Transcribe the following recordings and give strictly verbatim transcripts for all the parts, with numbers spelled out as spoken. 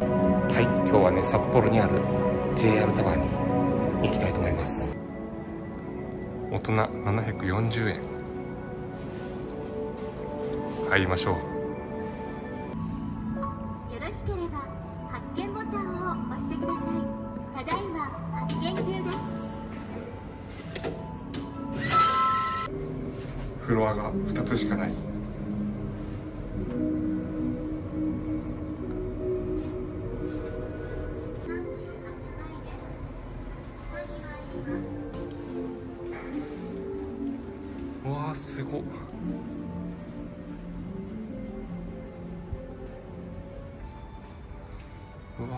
はい、今日はね、札幌にある ジェイアール タワーに行きたいと思います。大人ななひゃくよんじゅうえん、入りましょう。よろしければ発見ボタンを押してください。ただいま発見中です。フロアがふたつしかない。うわー、すごっ。うわ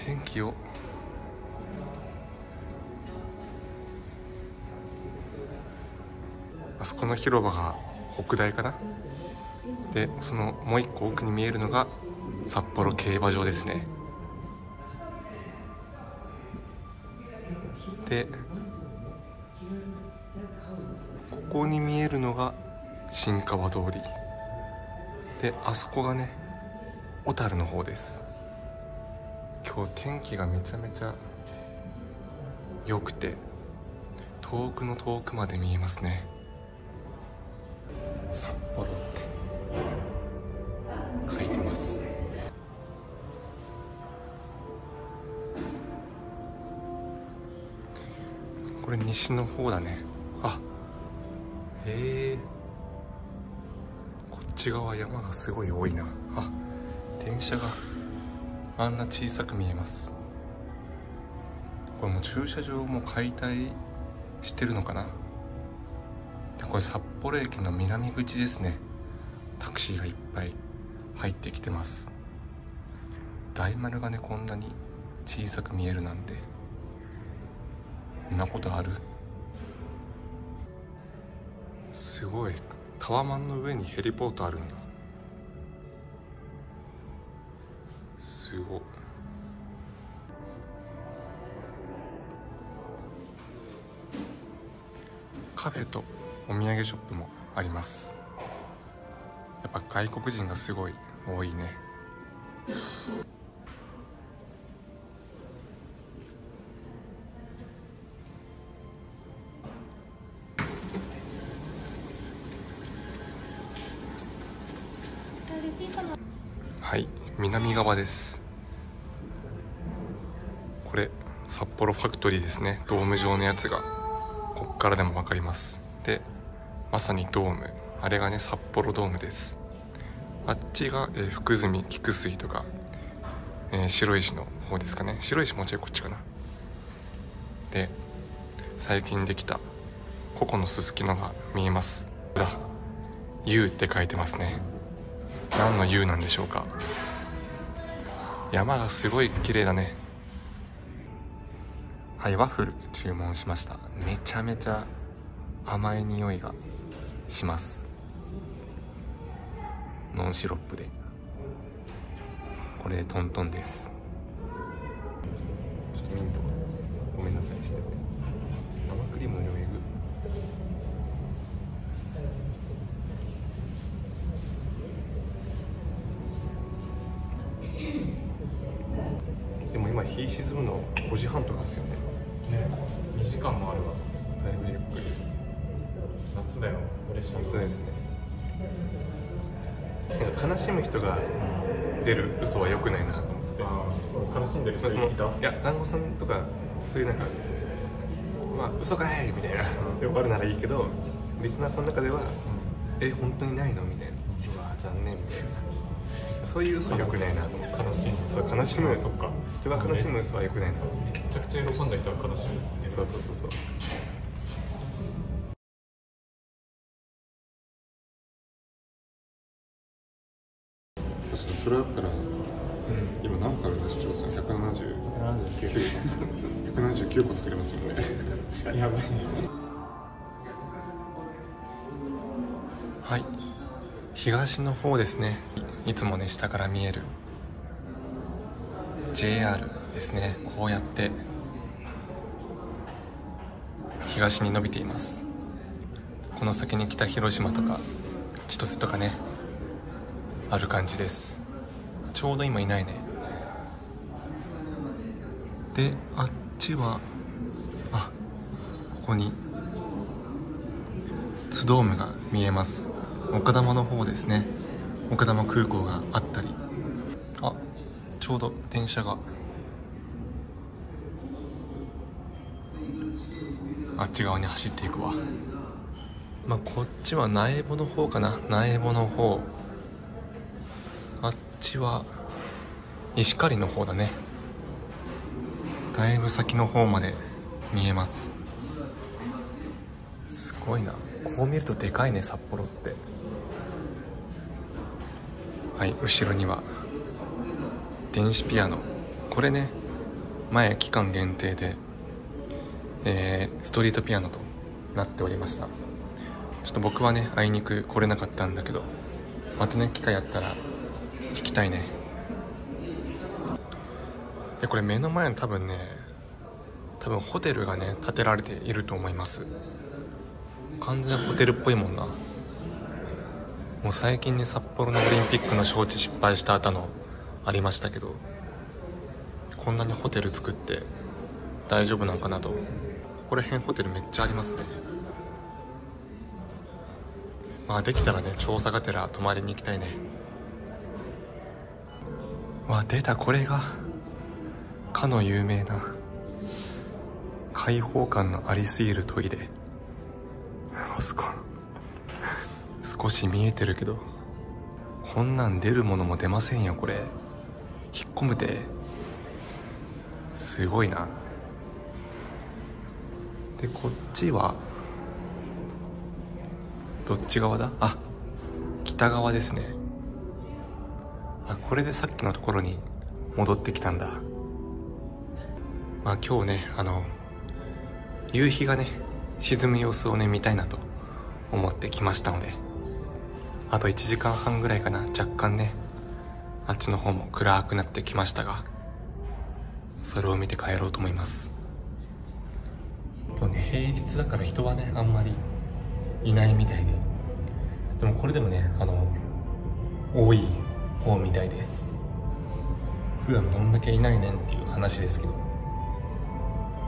ー、天気をあそこの広場が北大かな。でそのもう一個奥に見えるのが札幌競馬場ですね。でここに見えるのが新川通りで、あそこがね小樽の方です。今日天気がめちゃめちゃ良くて、遠くの遠くまで見えますね、札幌って書いてます。これ西の方だね。あ、へえ、こっち側山がすごい多いな。あ、電車があんな小さく見えます。これもう駐車場も解体してるのかな。でこれ札幌駅の南口ですね。タクシーがいっぱい入ってきてます。大丸がねこんなに小さく見えるなんて、こんなことある。すごい、タワマンの上にヘリポートあるんだ。すごい。カフェとお土産ショップもあります。やっぱ外国人がすごい多いね。はい、南側です。これ札幌ファクトリーですね。ドーム状のやつがこっからでも分かります。でまさにドーム、あれがね札幌ドームです。あっちが、えー、福住、菊水とか、えー、白石の方ですかね。白石もうちょいこっちかな。で最近できたココのすすきのが見えます。だ U って書いてますね。何の U なんでしょうか。山がすごい綺麗だね。はい、ワッフル注文しました。めちゃめちゃ甘い匂いがします。ノンシロップで、これトントンです。ちょっとミントごめんなさいして、生クリームの上日沈むのごじはんとかですよね。ね、にじかんもあるわ。だいぶゆっくり。夏だよ、嬉しい。夏ですね。なんか悲しむ人が出る嘘は良くないなと思って。ああ、そう、悲しんでる人いた。いや、団子さんとかそういうなんか、まあ嘘かいみたいなで終わるならいいけど、リスナーさんの中では、うん、え本当にないのみたいな。うわ残念みたいな。そういう嘘は良くないなと思って。悲しい。そう悲しむ。そっか。人が悲しむ嘘は良くないぞ。めちゃくちゃ喜んだ人は悲しむ。そうそうそうそう。確かにそれだったら、うん、今何個あるんだ、市長さんひゃくななじゅうきゅうこ作れますもんね。やばい。はい。東の方ですね。いつもね下から見える ジェイアール ですね。こうやって東に伸びています。この先に北広島とか千歳とかねある感じです。ちょうど今いないね。で、あっちは、あ、ここに津ドームが見えます。丘珠の方ですね。丘珠空港があったり、あ、ちょうど電車があっち側に走っていくわ。まあ、こっちは苗穂の方かな。苗穂の方、あっちは石狩の方だね。だいぶ先の方まで見えます。すごいな、こう見るとでかいね、札幌って。はい、後ろには電子ピアノ。これね、前期間限定で、えー、ストリートピアノとなっておりました。ちょっと僕はね、あいにく来れなかったんだけど、またね、機会あったら弾きたいね。で、これ目の前の多分ね、多分ホテルがね、建てられていると思います。完全ホテルっぽいもんな。もう最近ね、札幌のオリンピックの招致失敗した後のありましたけど、こんなにホテル作って大丈夫なんかなと。ここら辺ホテルめっちゃありますね。まあ、できたらね、調査がてら泊まりに行きたいね。わ、出た、これがかの有名な開放感のありすぎるトイレ。あそこ少し見えてるけど、こんなん出るものも出ませんよ。これ引っ込むて、すごいな。で、こっちはどっち側だ？あ、北側ですね。あ、これでさっきのところに戻ってきたんだ。まあ、今日ね、あの夕日がね、沈む様子をね、見たいなと思ってきましたので、あといちじかんはんぐらいかな。若干ね、あっちの方も暗くなってきましたが、それを見て帰ろうと思います。今日ね、平日だから人はね、あんまりいないみたいで、でもこれでもね、あの多い方みたいです。普段どんだけいないねんっていう話ですけど、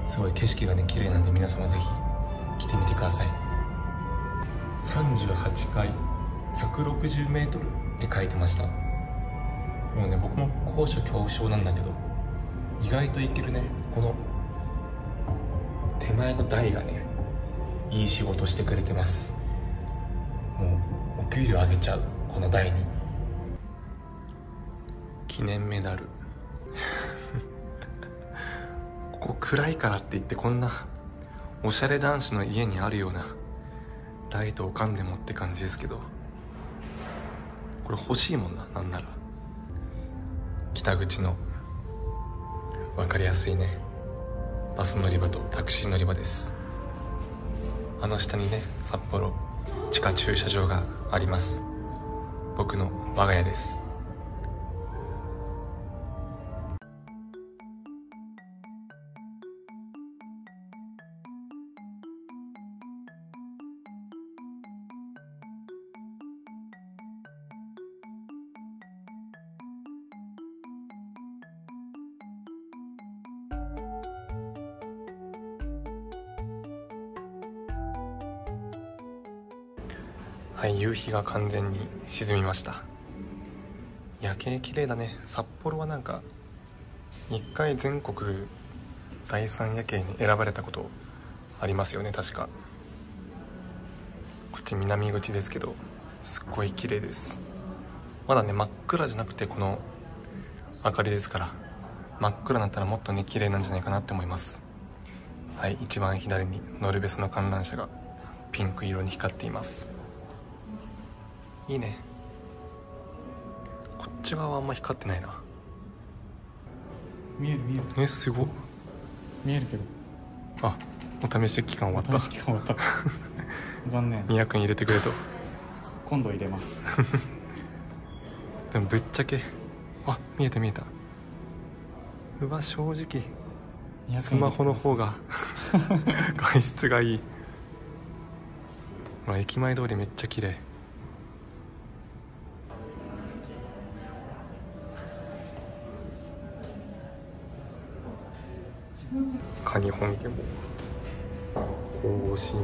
すごい景色がね、綺麗なんで、皆様ぜひ来てみてください。さんじゅうはちかい ひゃくろくじゅうメートル って書いてました。もうね、僕も高所恐怖症なんだけど、意外といけるね。この手前の台がね、いい仕事してくれてます。もうお給料上げちゃう、この台に。記念メダルここ暗いからって言って、こんなおしゃれ男子の家にあるようなライトをかんでもって感じですけど、これ欲しいもんな。なんなら北口の分かりやすいね、バス乗り場とタクシー乗り場です。あの下にね、札幌地下駐車場があります。僕の我が家です。はい、夕日が完全に沈みました。夜景綺麗だね。札幌はなんか一回全国第三夜景に選ばれたことありますよね、確か。こっち南口ですけど、すっごい綺麗です。まだね、真っ暗じゃなくて、この明かりですから、真っ暗になったらもっとね、綺麗なんじゃないかなって思います。はい、一番左にノルベスの観覧車がピンク色に光っています。いいね。こっち側はあんま光ってないな。見える見える。え、すごっ。見えるけど。あ、お試し期間終わった。お試し期間終わった。残念。にひゃくえん入れてくれと。今度入れます。でもぶっちゃけ、あ、見えた見えた。うわ、正直スマホの方が画質がいい。ほら、駅前通りめっちゃ綺麗。カニ本家も神々しいね。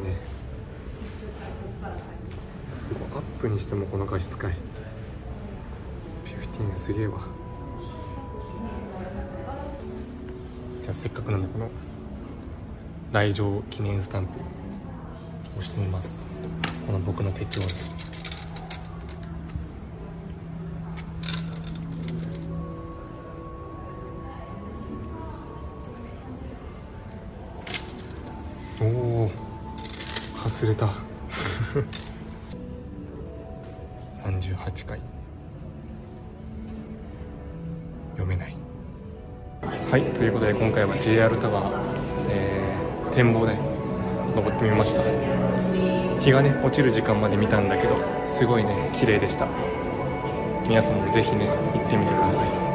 すごいアップにしてもこの画質かい。じゅうごすげえわ。じゃあせっかくなんでこの来場記念スタンプ押してみます。この僕の手帳に。おお、かすれた。さんじゅうはちかい読めない。はい、ということで今回は ジェイアール タワー、えー、展望台登ってみました。日がね落ちる時間まで見たんだけど、すごいね綺麗でした。皆さんもぜひね行ってみてください。